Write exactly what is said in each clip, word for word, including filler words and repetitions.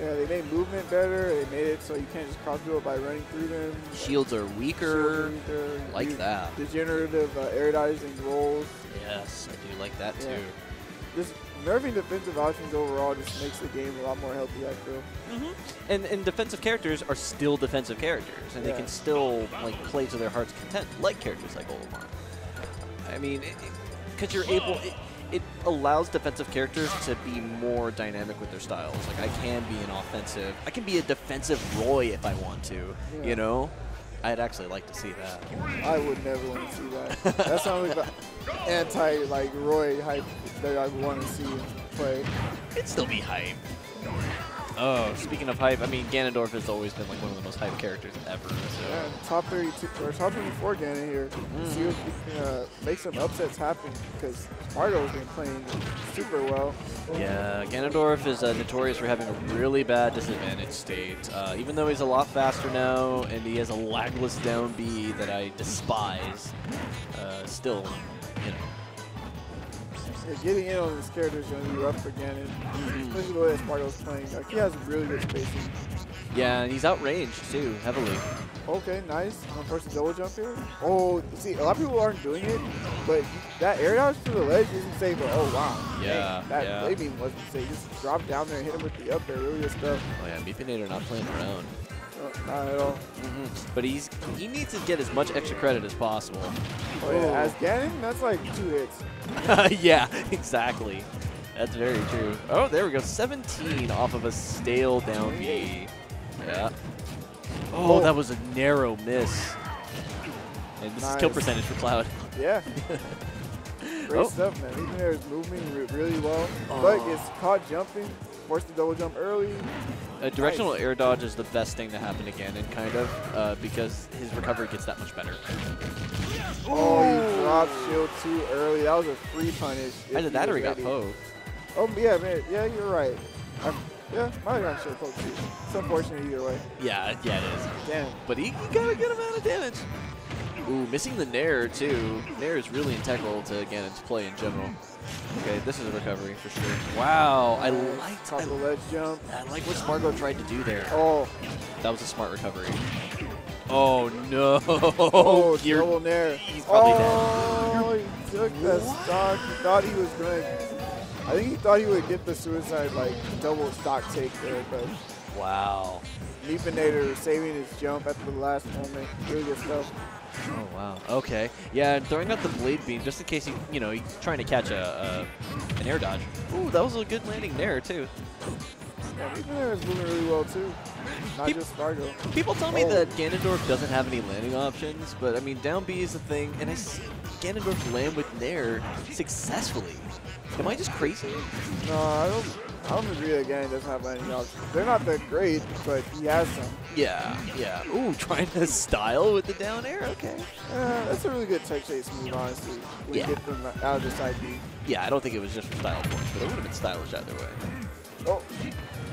Yeah, they made movement better. They made it so you can't just cross it by running through them. Shields are weaker. Shields are weaker. Like you, that. Degenerative uh, aerodizing rolls. Yes, I do like that yeah. too. Just nerfing defensive options overall just makes the game a lot more healthy, I feel. Mm-hmm. And and defensive characters are still defensive characters, and yeah. they can still like play to their heart's content, like characters like Olimar. I mean, because you're able. It, It allows defensive characters to be more dynamic with their styles. Like, I can be an offensive, I can be a defensive Roy if I want to, yeah. you know? I'd actually like to see that. I would never want to see that. That's not like the anti, like, Roy hype that I want to see play. It'd still be hype. Oh, speaking of hype, I mean, Ganondorf has always been, like, one of the most hype characters ever, so. Yeah, top thirty-two, or top thirty-four Ganon here. Mm. See if we can uh, make some upsets happen, because Sparg0 has been playing super well. Yeah, Ganondorf is uh, notorious for having a really bad disadvantage state. Uh, even though he's a lot faster now, and he has a lagless down B that I despise, uh, still, you know. Getting in on this character is going to be rough for Ganon, mm-hmm. especially the way that Spargo's playing. Like, he has really good spacing. Yeah, and he's outraged, too, heavily. Okay, nice. On first double jump here. Oh, see, a lot of people aren't doing it, but that air dodge to the ledge isn't safe, but oh, wow. Yeah, dang, that yeah. play beam wasn't safe. Just drop down there and hit him with the up air. Really good stuff. Oh, yeah, Meepenator not playing around. Uh, not at all. Mm-hmm. But he's he needs to get as much extra credit as possible. Oh, yeah. As Ganon, that's like two hits. Yeah, exactly. That's very true. Oh, there we go. seventeen off of a stale down B. Yeah. Oh, oh. that was a narrow miss. And this nice. is kill percentage for Cloud. Yeah. Great oh. stuff, man. Even there is moving really well. Oh. But gets caught jumping. Forced the double jump early. A directional nice. air dodge is the best thing to happen to Ganon, kind of, uh, because his recovery gets that much better. Oh, you dropped shield too early. That was a free punish. Either that or he got poked. Oh, yeah, man. Yeah, you're right. I'm, yeah, might have got shield poked too. It's unfortunate either way. Yeah, yeah, it is. Damn. But he, he got a good amount of damage. Ooh, missing the Nair too. Nair is really integral to Ganon's play in general. Okay, this is a recovery for sure. Wow, I liked I, the ledge jump. I like what Sparg0 tried to do there. Oh, that was a smart recovery. Oh no! Oh, double Nair. He's probably oh, dead. Oh, he took the what? stock. He thought he was going. I think he thought he would get the suicide like double stock take there, but. Wow. Meepenator saving his jump at the last moment. Really good stuff. Oh wow. Okay. Yeah, and throwing out the blade beam just in case he, you know, he's trying to catch a, a an air dodge. Ooh, that was a good landing there too. Yeah, Meepenator is moving really well too. Not Pe just Sparg0. People tell me oh. that Ganondorf doesn't have any landing options, but I mean down B is the thing, and I see Ganondorf land with Nair successfully. Am I just crazy? No, I don't. I don't agree that Ganon doesn't have any options. They're not that great, but he has some. Yeah, yeah. Ooh, trying to style with the down air? Okay. Uh, that's a really good tech chase move, honestly. We yeah. get them out of this I D. Yeah, I don't think it was just for style points, but it would have been stylish either way. Oh.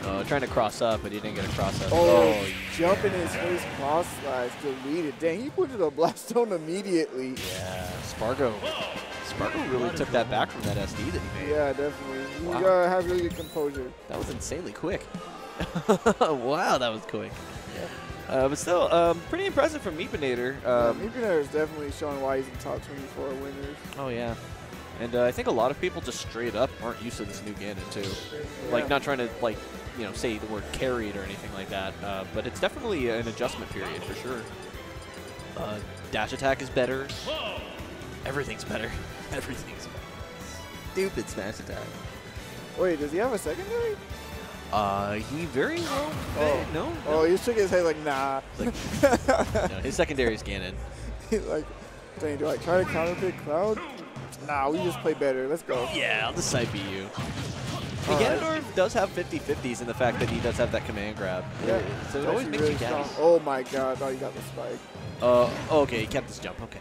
Uh, trying to cross up, but he didn't get a cross up. Oh, oh jumping yeah. his face, cross slides, deleted. Dang, he put it a blast zone immediately. Yeah, Sparg0. Sparg0 really took that back from that S D that he made. Yeah, definitely. You wow. gotta have really good composure. That was insanely quick. Wow, that was quick. Yeah. Uh, but still, um, pretty impressive from Meepenator. Um, yeah, Meepenator is definitely showing why he's in top twenty-four winners. Oh, yeah. And uh, I think a lot of people just straight up aren't used to this new Ganon, too. Yeah. Like, not trying to, like, you know, say the word carried or anything like that. Uh, but it's definitely an adjustment period, for sure. Uh, dash attack is better. Whoa. Everything's better. Everything's better. Stupid smash attack. Wait, does he have a secondary? Uh, he very well. Oh. No, no. Oh, he shook his head like, nah. Like, no, his secondary is Ganon. He's like, dang, do I try to counterpick Cloud? Nah, we just play better. Let's go. Yeah, I'll just side beat you. Ganondorf right. does have fifty fifties in the fact that he does have that command grab. Yeah. So it always makes really you guess. Oh my god, I thought he got the spike. Uh, okay, he kept his jump. Okay.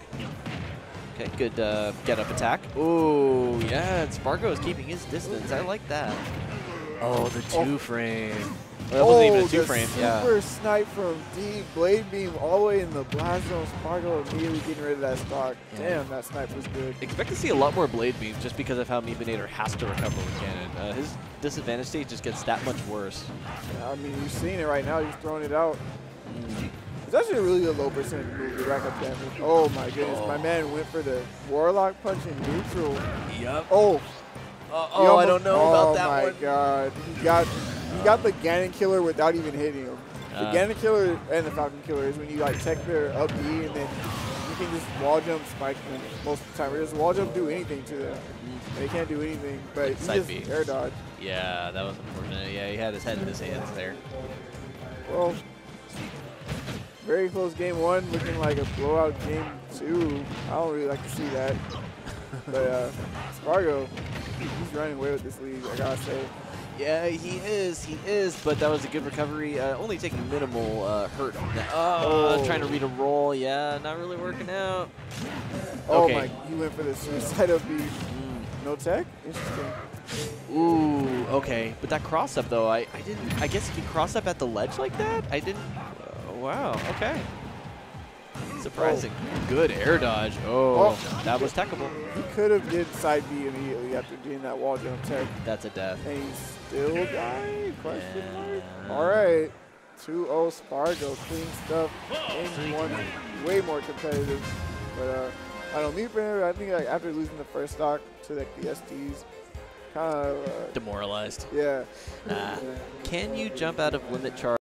Okay, good uh, get-up attack. Ooh, yeah, Sparg0 is keeping his distance. I like that. Oh, the two-frame. Well, that oh, wasn't even a two-frame. Super yeah. snipe from D, Blade Beam all the way in the blast zone. Sparg zero immediately getting rid of that stock. Yeah. Damn, that snipe was good. Expect to see a lot more Blade Beam just because of how Meepenator has to recover with Ganon. Uh, his disadvantage state just gets that much worse. Yeah, I mean, you've seen it right now. You've thrown it out. Mm. It's actually really a low percentage move to rack up damage. Oh my goodness, oh. my man went for the Warlock Punch in neutral. Yep. Oh. Uh, oh, almost, I don't know oh about that one. Oh my god. He got he got the Ganon Killer without even hitting him. The uh. Ganon Killer and the Falcon Killer is when you like tech their up E and then you can just wall jump spike them most of the time. Or just wall jump do anything to them. They can't do anything, but it's he just B. air dodge. Yeah, that was unfortunate. Yeah, he had his head in his hands there. Well, very close game one, looking like a blowout game two. I don't really like to see that. But uh, Sparg zero, he's running away with this lead, I gotta say. Yeah, he is, he is, but that was a good recovery. Uh, only taking minimal uh, hurt. Oh, oh, trying to read a roll, yeah, not really working out. Oh okay. my, he went for the suicide of the no tech? Interesting. Ooh, okay, but that cross up though, I, I didn't, I guess he could cross up at the ledge like that? I didn't, uh, wow, okay. Surprising. Oh. Good air dodge. Oh, oh. that was techable. He could have did side B immediately after doing that wall jump tech. That's a death. And he still died? Question mark? Yeah. All right. two oh Sparg zero. Clean stuff. Game one. Way more competitive. But uh, I don't meet for I think like, after losing the first stock to like, the S Ts, kind of. Uh, Demoralized. Yeah. Uh, yeah. Can you jump out of limit charge?